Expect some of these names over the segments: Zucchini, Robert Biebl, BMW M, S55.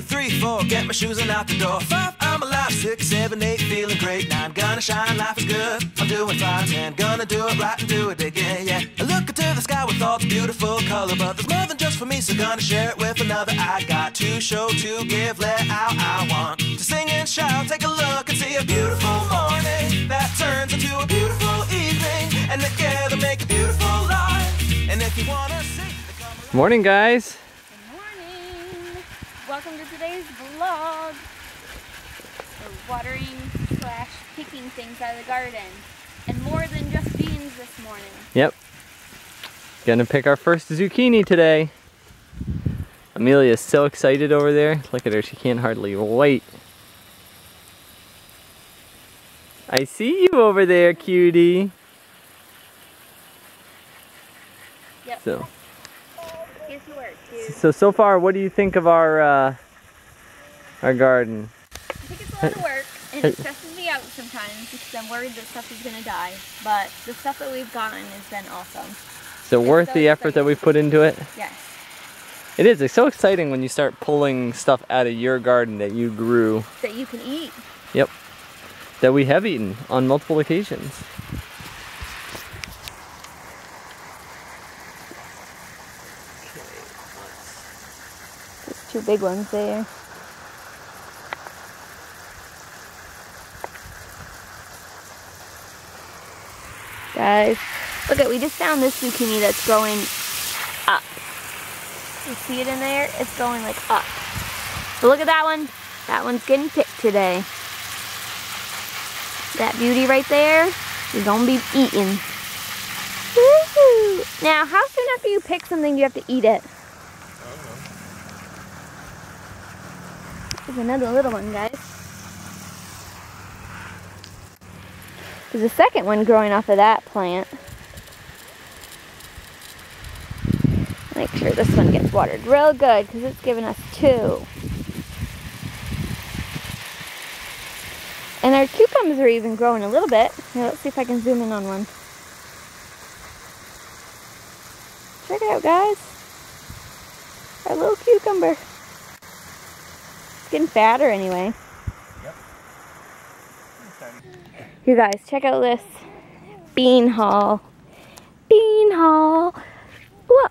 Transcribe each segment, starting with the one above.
2, 3, 4, get my shoes and out the door. 5, I'm alive. 6, 7, 8, feeling great. 9, gonna shine, life is good. I'm doing fine. 10, gonna do it right and do it again, yeah. I look into the sky with all the beautiful color, but there's more than just for me, so gonna share it with another. I got to show, to give, let out. I want to sing and shout. Take a look and see a beautiful morning that turns into a beautiful evening, and together make a beautiful life. And if you wanna sing, morning, guys. Welcome to today's vlog. We're watering/picking things out of the garden. And more than just beans this morning. Yep. Gonna pick our first zucchini today. Amelia's so excited over there. Look at her, she can't hardly wait. I see you over there, cutie. Yep. So. So far, what do you think of our garden? I think it's a lot of work, and it stresses me out sometimes because I'm worried that stuff is gonna die. But the stuff that we've gotten has been awesome. So worth the effort that we've put into it? Yes. It is. It's so exciting when you start pulling stuff out of your garden that you grew. That you can eat. Yep. That we have eaten on multiple occasions. Two big ones there. Guys, look at, we just found this zucchini that's growing up. You see it in there? It's going like up. But look at that one. That one's getting picked today. That beauty right there is gonna be eaten. Woo-hoo. Now, how soon after you pick something do you have to eat it? There's another little one, guys. There's a second one growing off of that plant. Make sure this one gets watered real good because it's giving us 2. And our cucumbers are even growing a little bit. Now let's see if I can zoom in on one. Check it out, guys. Our little cucumber. Getting fatter anyway. Yep. You guys, check out this bean haul. Bean haul.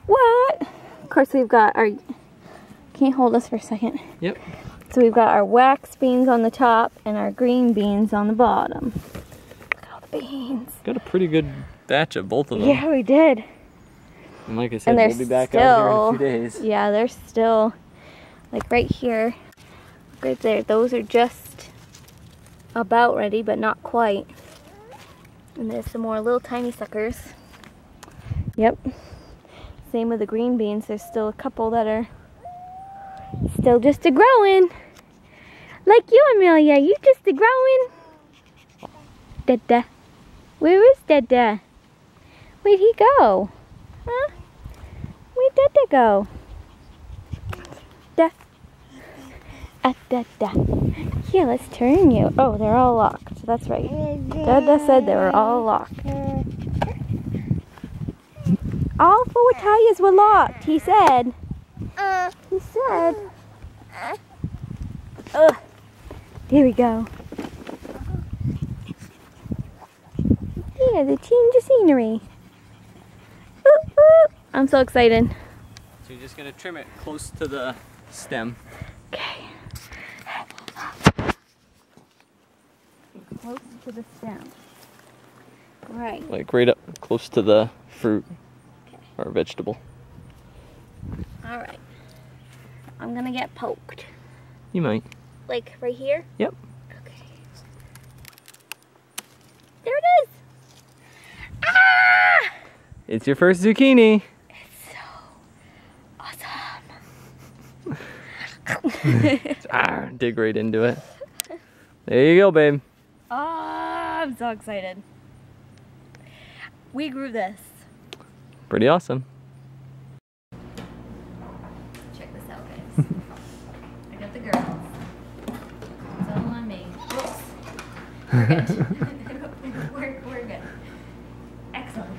What? Of course, we've got our. Can you hold us for a second? Yep. So we've got our wax beans on the top and our green beans on the bottom. Look at all the beans. Got a pretty good batch of both of them. Yeah, we did. And like I said, we'll be back out here in a few days. Yeah, they're still like right here. Right there, those are just about ready, but not quite. And there's some more little tiny suckers. Yep. Same with the green beans. There's still a couple that are still just a-growing. Like you, Amelia, you just a-growing. Dada. Where is Dada? Where'd he go? Huh? Where'd Dada go? Dada. Here, let's turn you. Oh, they're all locked. That's right. Dada said they were all locked. All 4 tires were locked, he said. He said. Ugh. There we go. Yeah, the change of scenery. Ooh, ooh. I'm so excited. So you're just going to trim it close to the stem. Okay. Close to the stem. Right. Like right up close to the fruit or vegetable. Alright. I'm gonna get poked. You might. Like right here? Yep. Okay. There it is! Ah! It's your first zucchini. It's so awesome. Ah, dig right into it. There you go, babe. Oh, I'm so excited. We grew this. Pretty awesome. Check this out, guys. I got the girls. It's all on me. Whoops. We're good. we're good. Excellent.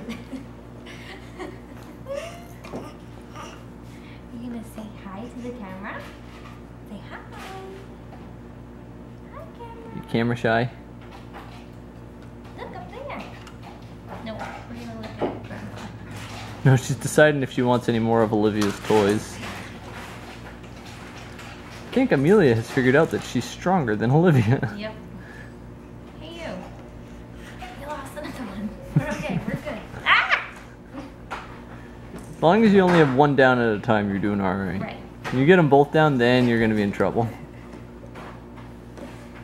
You're gonna say hi to the camera? Say hi. camera shy. Look up there. No, we're gonna look at Grandma. No, she's deciding if she wants any more of Olivia's toys. I think Amelia has figured out that she's stronger than Olivia. Yep. Hey you. You lost another one. We're okay, we're good. Ah! As long as you only have one down at a time, you're doing all right. Right. When you get them both down, then you're gonna be in trouble.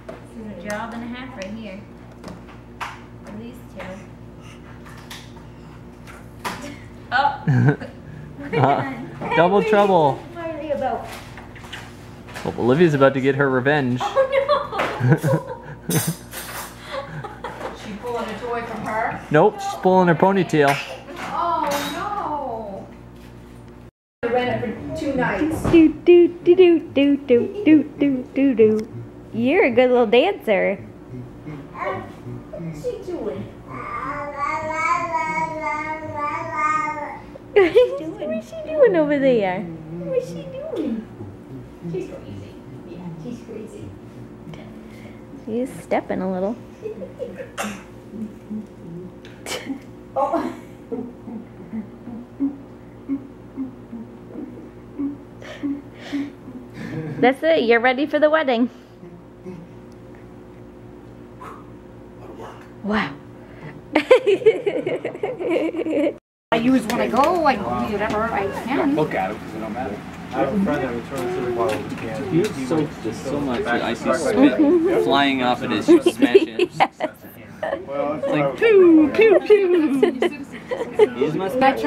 This is a job and a half right here. At least two. Oh! We're done. Double trouble. Well, Olivia's about to get her revenge. Oh no! She pulling a toy from her? Nope, no. She's pulling her ponytail. Oh no! I ran it for 2 nights. Do do do do do do do do do do. You're a good little dancer. What's she doing? What's she doing over there? What's she doing? She's crazy. Yeah, she's crazy. She's stepping a little. Oh. That's it. You're ready for the wedding. Wow. I use when I go. I do whatever I can. Look at it because it don't matter. I have a friend that returns every bottle we can. He soaked this so much that I see spit flying off it as she smashes it. Yes. It's like, pew, pew, pew. I wish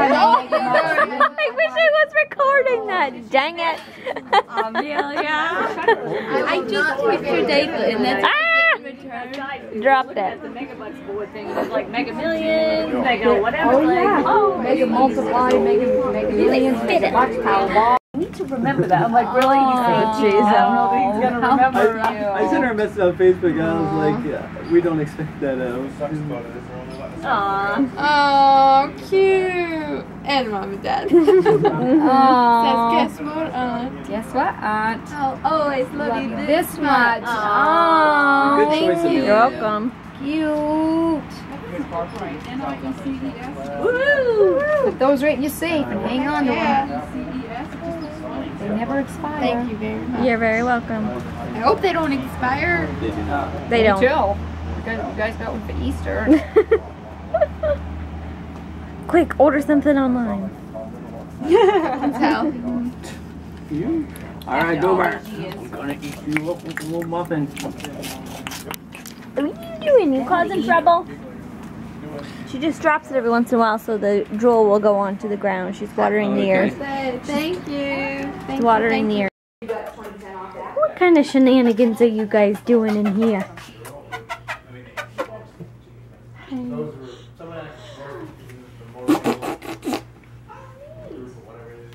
I was recording that. Dang it. Amelia. I just pictured Daigle and that's... Dropped it. The Megabucks board thing was like Mega Millions, Mega whatever. Oh yeah. Oh, Mega Multiply, Mega Millions, Mega Watchpower. I need to remember that. I'm like, really? He's like, jeez, I don't know that he's gonna remember. I sent her a message on Facebook. And I was like, yeah, we don't expect that. Oh, cute. And mom and dad. Says, guess what, aunt? Guess what, aunt? I'll always love you this much. Oh, thank you. You're welcome. Cute. Put those right in your safe and hang on to them. They never expire. Thank you very much. You're very welcome. I hope they don't expire. They do not. They don't. You guys got one for Easter. Quick, order something online. Alright, Dober. I'm gonna eat you up with a little muffin. What are you doing? You causing trouble? She just drops it every once in a while so the drool will go onto the ground. She's watering the air. Thank you. She's watering the air. What kind of shenanigans are you guys doing in here?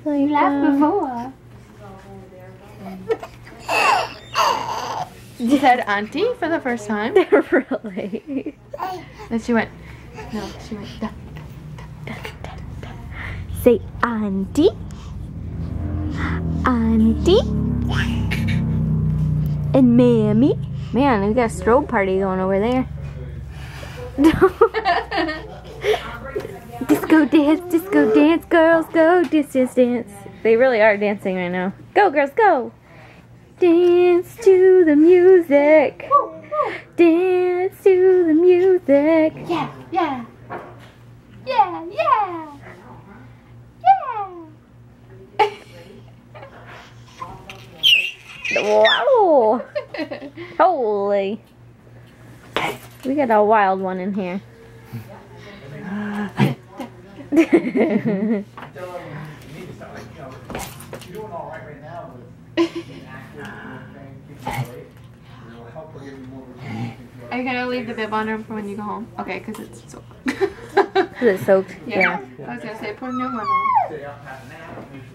You laughed before. She said auntie for the first time. Really? And she went, no, she went, da, da, da, da. Say auntie. Auntie. And mammy. Man, we got a strobe party going over there. Disco dance, girls, go, dance, dance. They really are dancing right now. Go, girls, go. Dance to the music. Dance to the music. Yeah, yeah. Yeah, yeah. Yeah. Wow. Holy. We got a wild one in here. Are you gonna leave the bib on her for when you go home? Okay, because it's soaked. Is it soaked? Yeah. I was gonna say, put a new one on.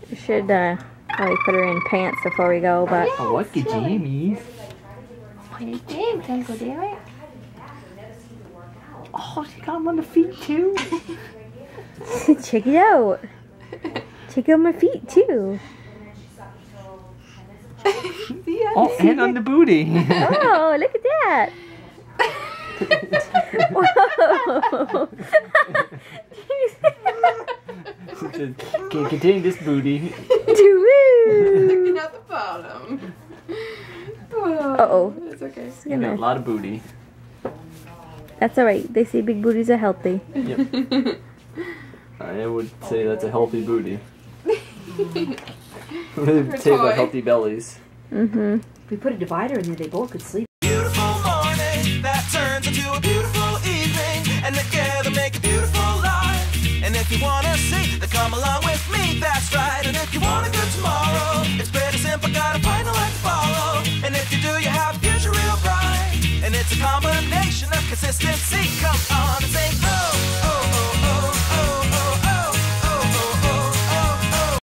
You should probably put her in pants before we go, but. Oh, what jammies? What jammies? Can you go do it? Oh, she got them on the feet too. Check it out. Check out my feet too. Oh, and on the booty. Oh, look at that. Whoa. Can't contain this booty. Looking out the bottom. Uh-oh. It's okay. It's gonna... got a lot of booty. That's alright. They say big booties are healthy. Yep. I would say that's a healthy booty. They would say about healthy bellies. Mm-hmm. If we put a divider in there, they both could sleep. Beautiful morning that turns into a beautiful evening, and together make a beautiful life. And if you wanna see, then come along with me, that's right. And if you want